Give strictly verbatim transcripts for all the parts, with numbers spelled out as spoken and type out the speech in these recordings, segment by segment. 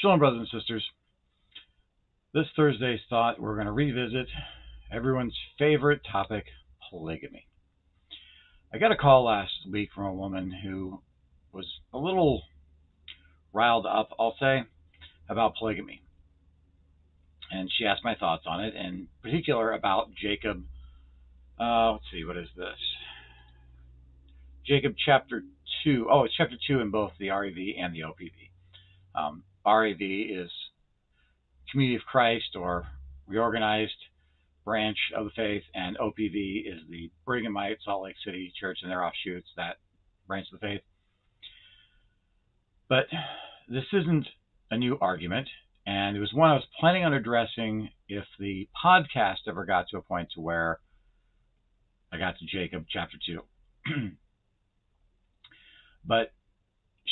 Shalom, brothers and sisters. This Thursday's thought, we're going to revisit everyone's favorite topic, polygamy. I got a call last week from a woman who was a little riled up, I'll say, about polygamy. And she asked my thoughts on it, in particular about Jacob. Uh, let's see, what is this? Jacob chapter two. Oh, it's chapter two in both the R A V and the O P V. Um, R A V is Community of Christ, or reorganized branch of the faith, and O P V is the Brighamite Salt Lake City Church and their offshoots, that branch of the faith. But this isn't a new argument, and it was one I was planning on addressing if the podcast ever got to a point to where I got to Jacob chapter two. But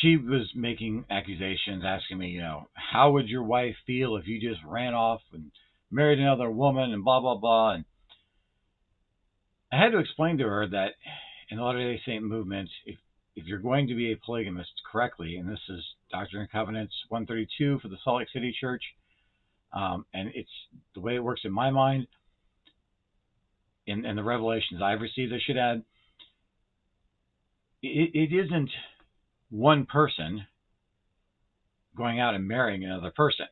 she was making accusations, asking me, you know, how would your wife feel if you just ran off and married another woman and blah, blah, blah. And I had to explain to her that in the Latter-day Saint movement, if, if you're going to be a polygamist correctly, and this is Doctrine and Covenants one thirty-two for the Salt Lake City Church, um, and it's the way it works in my mind, in, in the revelations I've received, I should add, it, it isn't one person going out and marrying another person.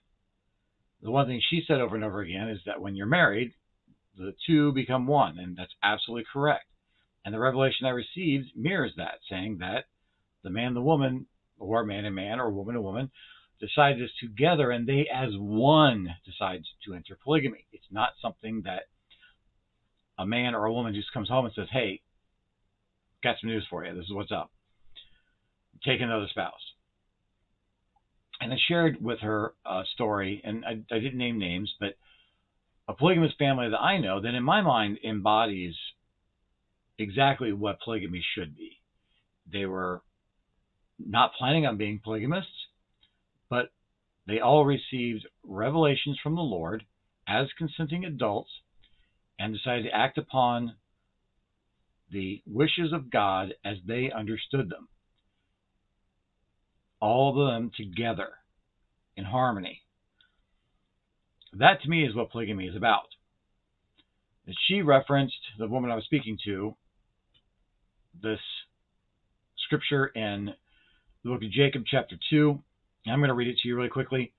The one thing she said over and over again is that when you're married, the two become one, and that's absolutely correct. And the revelation I received mirrors that, saying that the man and the woman, or man and man, or woman and woman, decide this together, and they as one decide to enter polygamy. It's not something that a man or a woman just comes home and says, hey, got some news for you, this is what's up. Take another spouse. And I shared with her a story, and I, I didn't name names, but a polygamous family that I know that in my mind embodies exactly what polygamy should be. They were not planning on being polygamists, but they all received revelations from the Lord as consenting adults and decided to act upon the wishes of God as they understood them. All of them together in harmony. That to me is what polygamy is about. And she referenced, the woman I was speaking to, this scripture in the book of Jacob chapter two. And I'm going to read it to you really quickly.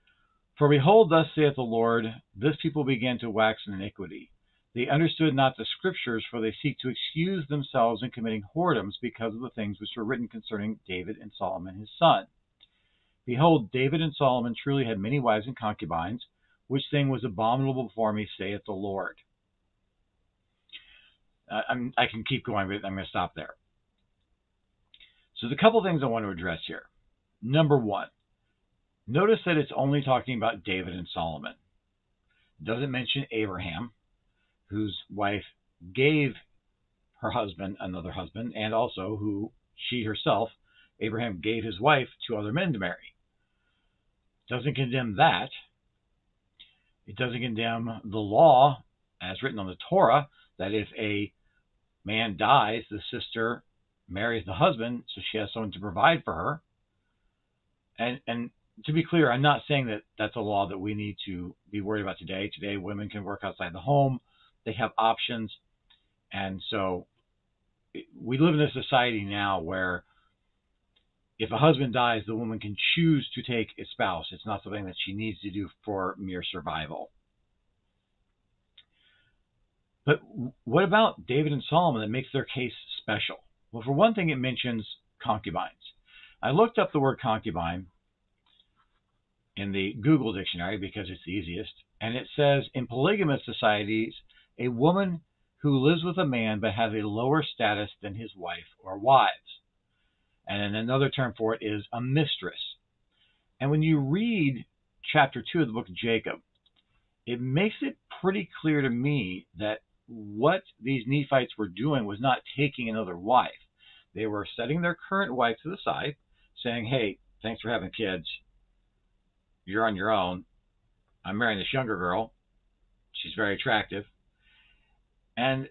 For behold, thus saith the Lord, this people began to wax in iniquity. They understood not the scriptures, for they seek to excuse themselves in committing whoredoms because of the things which were written concerning David and Solomon his son. Behold, David and Solomon truly had many wives and concubines, which thing was abominable before me, saith the Lord. Uh, I'm, I can keep going, but I'm going to stop there. So there's a couple things I want to address here. Number one, notice that it's only talking about David and Solomon. It doesn't mention Abraham, whose wife gave her husband another husband, and also who she herself, Abraham, gave his wife to other men to marry. Doesn't condemn that. It doesn't condemn the law as written on the Torah that if a man dies, the sister marries the husband so she has someone to provide for her. And and to be clear, I'm not saying that that's a law that we need to be worried about today. Today, women can work outside the home. They have options. And so we live in a society now where if a husband dies, the woman can choose to take a spouse. It's not something that she needs to do for mere survival. But what about David and Solomon that makes their case special? Well, for one thing, it mentions concubines. I looked up the word concubine in the Google dictionary because it's the easiest. And it says, in polygamous societies, a woman who lives with a man but has a lower status than his wife or wives. And another term for it is a mistress. And when you read chapter two of the book of Jacob, it makes it pretty clear to me that what these Nephites were doing was not taking another wife. They were setting their current wife to the side, saying, hey, thanks for having kids. You're on your own. I'm marrying this younger girl. She's very attractive. And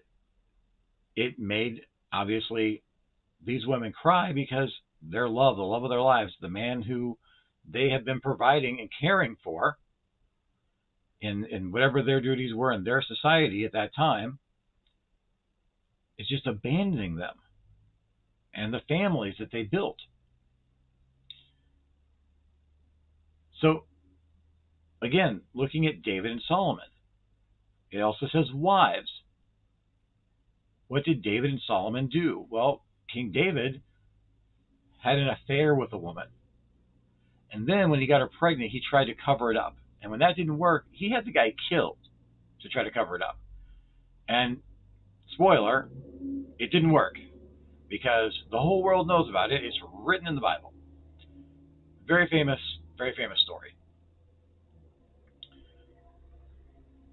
it made, obviously, these women cry because their love, the love of their lives, the man who they have been providing and caring for in, in whatever their duties were in their society at that time, is just abandoning them and the families that they built. So, again, looking at David and Solomon, it also says wives. What did David and Solomon do? Well, King David had an affair with a woman. And then when he got her pregnant, he tried to cover it up. And when that didn't work, he had the guy killed to try to cover it up. And spoiler, it didn't work because the whole world knows about it. It's written in the Bible. Very famous, very famous story.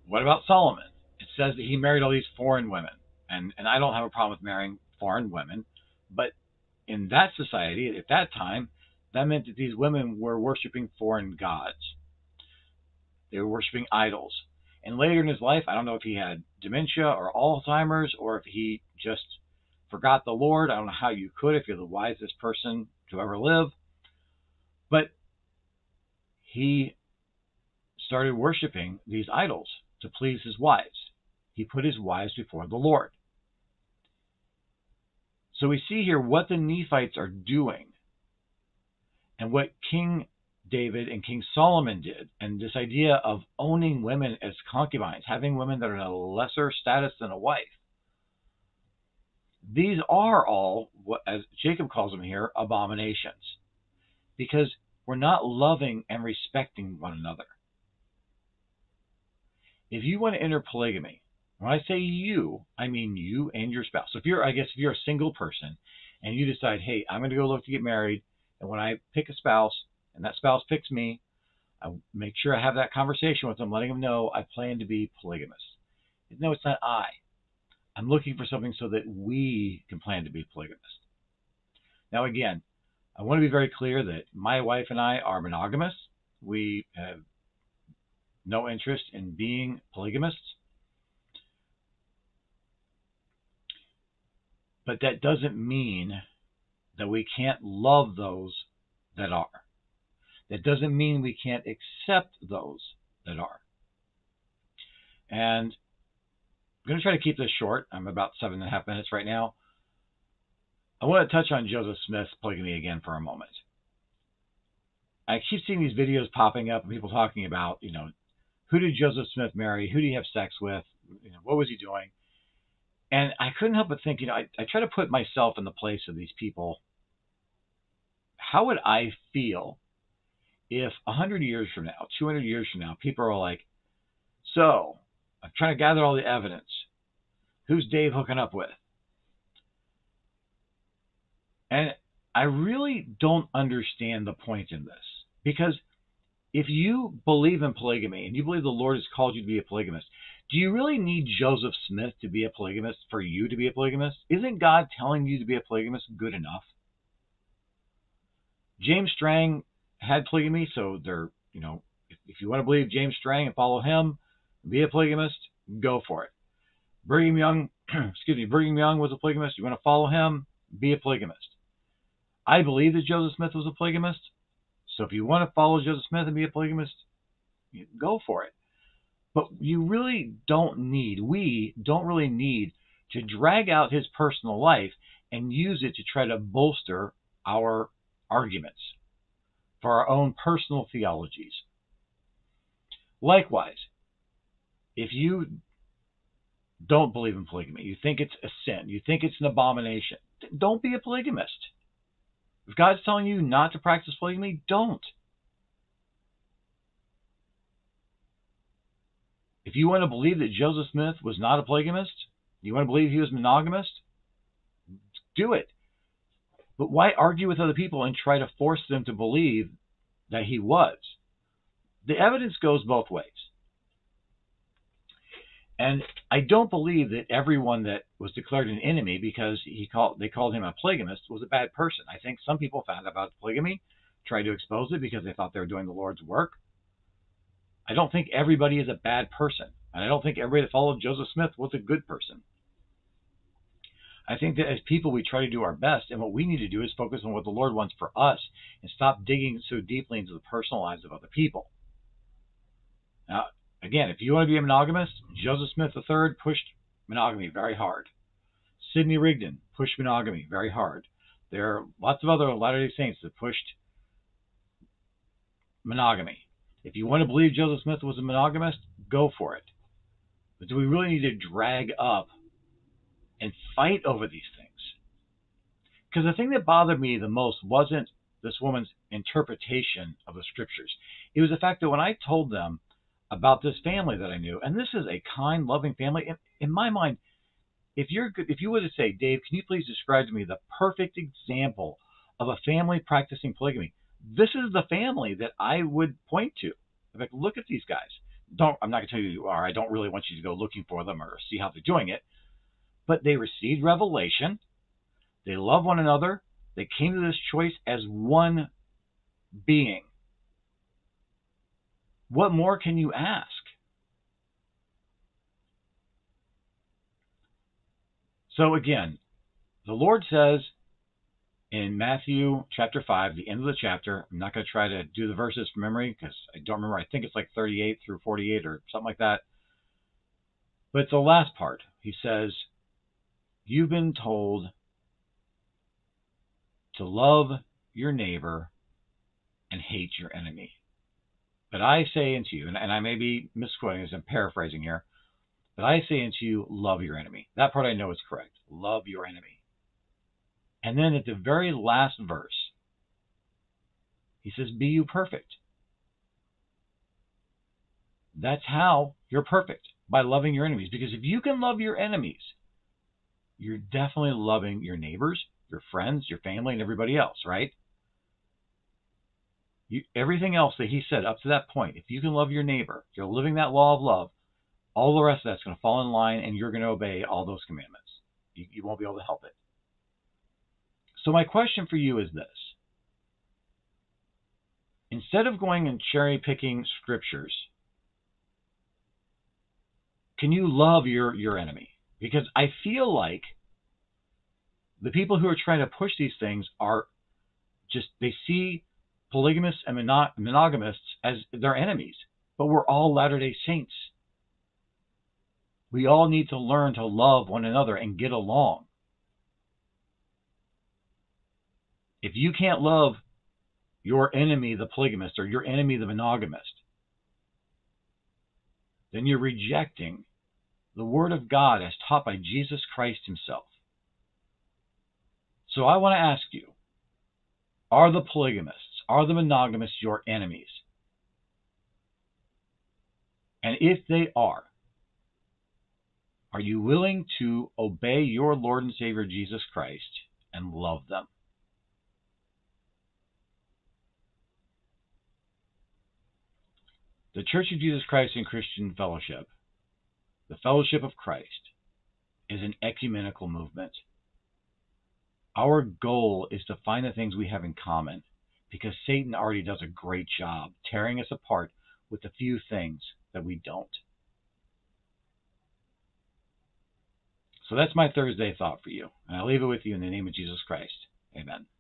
What about Solomon? It says that he married all these foreign women. And, and I don't have a problem with marrying foreign women. But in that society, at that time, that meant that these women were worshiping foreign gods. They were worshiping idols. And later in his life, I don't know if he had dementia or Alzheimer's or if he just forgot the Lord. I don't know how you could if you're the wisest person to ever live. But he started worshiping these idols to please his wives. He put his wives before the Lord. So we see here what the Nephites are doing and what King David and King Solomon did, and this idea of owning women as concubines, having women that are in a lesser status than a wife. These are all, as Jacob calls them here, abominations, because we're not loving and respecting one another. If you want to enter polygamy, when I say you, I mean you and your spouse. So if you're, I guess if you're a single person and you decide, hey, I'm going to go look to get married, and when I pick a spouse, and that spouse picks me, I make sure I have that conversation with them, letting them know I plan to be polygamous. No, it's not I. I'm looking for something so that we can plan to be polygamous. Now, again, I want to be very clear that my wife and I are monogamous. We have no interest in being polygamists. But that doesn't mean that we can't love those that are. That doesn't mean we can't accept those that are. And I'm going to try to keep this short. I'm about seven and a half minutes right now. I want to touch on Joseph Smith's polygamy again for a moment. I keep seeing these videos popping up and people talking about, you know, who did Joseph Smith marry? Who did he have sex with? You know, what was he doing? And I couldn't help but think, you know, I, I try to put myself in the place of these people. How would I feel if a hundred years from now, two hundred years from now, people are like, so I'm trying to gather all the evidence. Who's Dave hooking up with? And I really don't understand the point in this, because if you believe in polygamy and you believe the Lord has called you to be a polygamist, do you really need Joseph Smith to be a polygamist for you to be a polygamist? Isn't God telling you to be a polygamist good enough? James Strang had polygamy, so they're, you know, if, if you want to believe James Strang and follow him, be a polygamist, go for it. Brigham Young, excuse me, Brigham Young was a polygamist. You want to follow him, be a polygamist. I believe that Joseph Smith was a polygamist, so if you want to follow Joseph Smith and be a polygamist, go for it. But you really don't need, we don't really need to drag out his personal life and use it to try to bolster our arguments for our own personal theologies. Likewise, if you don't believe in polygamy, you think it's a sin, you think it's an abomination, don't be a polygamist. If God's telling you not to practice polygamy, don't. If you want to believe that Joseph Smith was not a polygamist, you want to believe he was monogamous, do it. But why argue with other people and try to force them to believe that he was? The evidence goes both ways. And I don't believe that everyone that was declared an enemy because he called, they called him a polygamist was a bad person. I think some people found out about polygamy, tried to expose it because they thought they were doing the Lord's work. I don't think everybody is a bad person. And I don't think everybody that followed Joseph Smith was a good person. I think that as people, we try to do our best, and what we need to do is focus on what the Lord wants for us and stop digging so deeply into the personal lives of other people. Now, again, if you want to be a monogamist, Joseph Smith the third pushed monogamy very hard. Sidney Rigdon pushed monogamy very hard. There are lots of other Latter-day Saints that pushed monogamy. If you want to believe Joseph Smith was a monogamist, go for it. But do we really need to drag up and fight over these things? Because the thing that bothered me the most wasn't this woman's interpretation of the scriptures. It was the fact that when I told them about this family that I knew, and this is a kind, loving family, in, in my mind, if you're good, if you were to say, Dave, can you please describe to me the perfect example of a family practicing polygamy? This is the family that I would point to. I'm like, look at these guys. Don't, I'm not going to tell you who you are. I don't really want you to go looking for them or see how they're doing it. But they received revelation. They love one another. They came to this choice as one being. What more can you ask? So again, the Lord says in Matthew chapter five, the end of the chapter, I'm not going to try to do the verses from memory because I don't remember. I think it's like thirty-eight through forty-eight or something like that. But it's the last part. He says, you've been told to love your neighbor and hate your enemy. But I say unto you, and, and I may be misquoting as I'm paraphrasing here, but I say unto you, love your enemy. That part I know is correct. Love your enemy. And then at the very last verse, he says, be you perfect. That's how you're perfect, by loving your enemies. Because if you can love your enemies, you're definitely loving your neighbors, your friends, your family, and everybody else, right? You, everything else that he said up to that point, if you can love your neighbor, you're living that law of love, all the rest of that's going to fall in line and you're going to obey all those commandments. You, you won't be able to help it. So my question for you is this. Instead of going and cherry-picking scriptures, can you love your, your enemy? Because I feel like the people who are trying to push these things are just, they see polygamists and mono monogamists as their enemies. But we're all Latter-day Saints. We all need to learn to love one another and get along. If you can't love your enemy, the polygamist, or your enemy, the monogamist, then you're rejecting the Word of God as taught by Jesus Christ himself. So I want to ask you, are the polygamists, are the monogamists your enemies? And if they are, are you willing to obey your Lord and Savior Jesus Christ and love them? The Church of Jesus Christ and Christian Fellowship, the Fellowship of Christ, is an ecumenical movement. Our goal is to find the things we have in common, because Satan already does a great job tearing us apart with the few things that we don't. So that's my Thursday thought for you, and I leave it with you in the name of Jesus Christ. Amen.